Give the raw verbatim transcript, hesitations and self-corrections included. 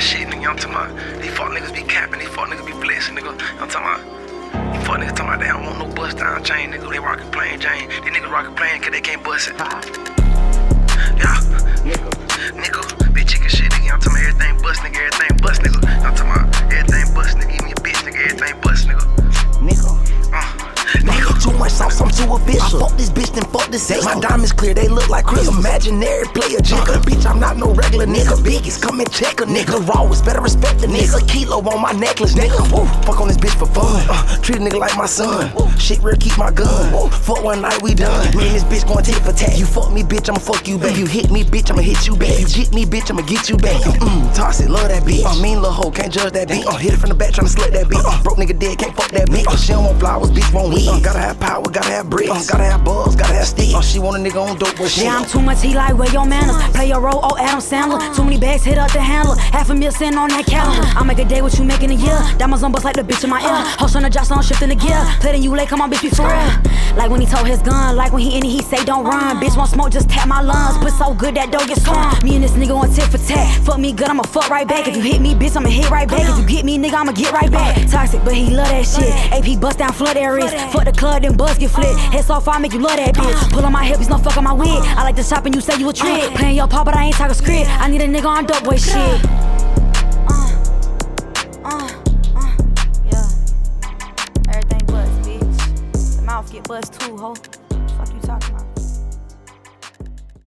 that shit, nigga. I'm talking about, these fuck niggas be capping, these fuck niggas be flexing, nigga. I'm talking about, these fuck niggas talking about they don't want no bust down chain, nigga. They rockin' plain Jane. These niggas rockin' plain cause they can't bust it. Yeah, nigga, nigga, bitch chicken shit, nigga. I'm talking about everything bust, nigga, everything bust, nigga. I'm talking about everything bust, nigga. Even your bitch, nigga, everything bust, nigga. Nigga, uh. too much sauce, I'm too official. I fuck this bitch, then fuck this sex. My diamonds clear, they look like crystals. Imaginary player, jigger. Bitch, I'm not no regular nigga. Biggest, come and check a nigga. Raw is better respect a nigga. Kilo on my necklace, nigga. Ooh, fuck on this bitch for fun. Uh, treat a nigga like my son. Ooh, shit, real, keep my gun. Ooh, fuck one night, we done. Me and this bitch gon' tit for tat. You fuck me, bitch, I'ma fuck you back. You hit me, bitch, I'ma hit you back. You get me, bitch, I'ma get you back. Mm, toss it, love that bitch. I uh, mean, little hoe, can't judge that bitch. Uh, hit it from the back, tryna slut that bitch. Uh, broke nigga dead, can't fuck that bitch. Uh, she don't want flowers, bitch, won't win. Uh, Gotta have power, gotta have bricks, uh, gotta have balls, gotta have sticks. Oh, she want a nigga on dope, but she yeah, I'm too much, he like, where your manners? Play a role, oh, Adam Sandler. Too many bags, hit up the handler. Half a meal sitting on that calendar. I make a day what you make in a year. Diamonds on bust like the bitch in my ear. Host on the job, so I'm shifting the gear. Playing you late, come on, bitch, be for real. Like when he told his gun, like when he in it, he say, don't run. Bitch, want smoke, just tap my lungs. Put so good that dough gets slung. Me and this nigga on tip for tat. Fuck me good, I'ma fuck right back. If you hit me, bitch, I'ma hit right back. If you get me, nigga, I'ma get right back. Toxic, but he love that shit. A P bust down, flood that wrist. Fuck the club, then buzz get flipped. Head so far, make you love that bitch. Pull on my hip, he's no fuck on my wig. I like the shopping, you say you a trick. Playing your part, but I ain't talking script. I need a nigga on dope boy shit.